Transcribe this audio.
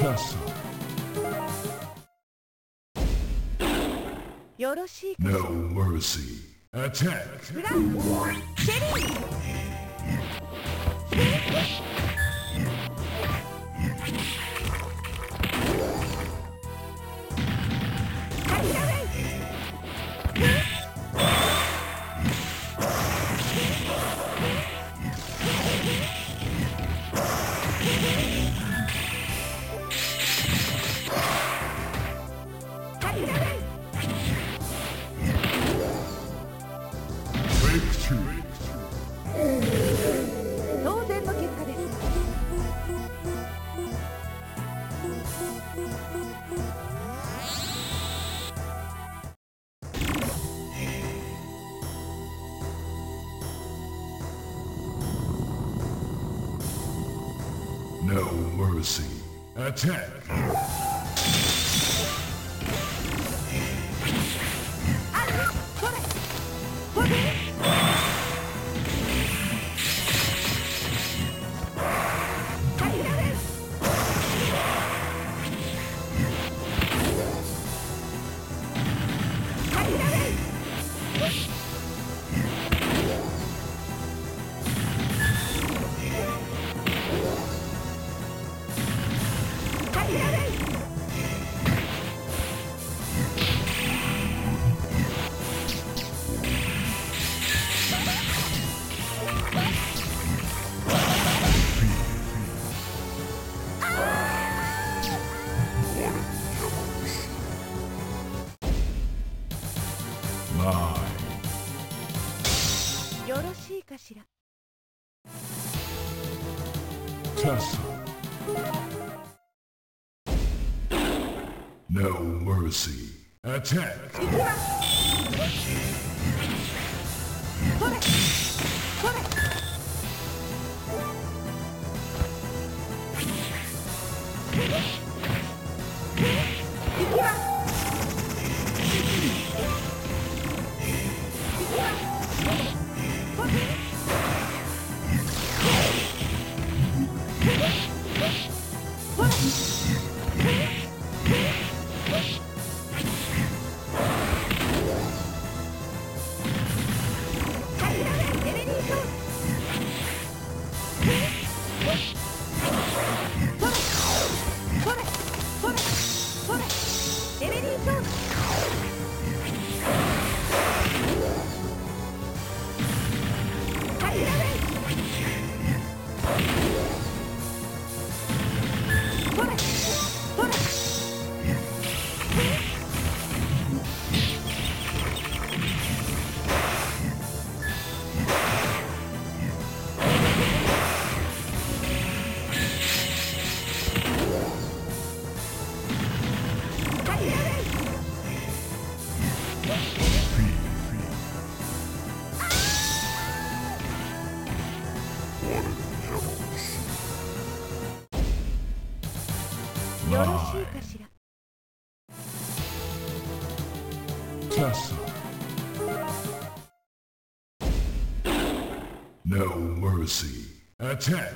Tessa. No mercy. Attack. No mercy. Attack! Tessa. No mercy. Attack. Tessa. No mercy. Attack.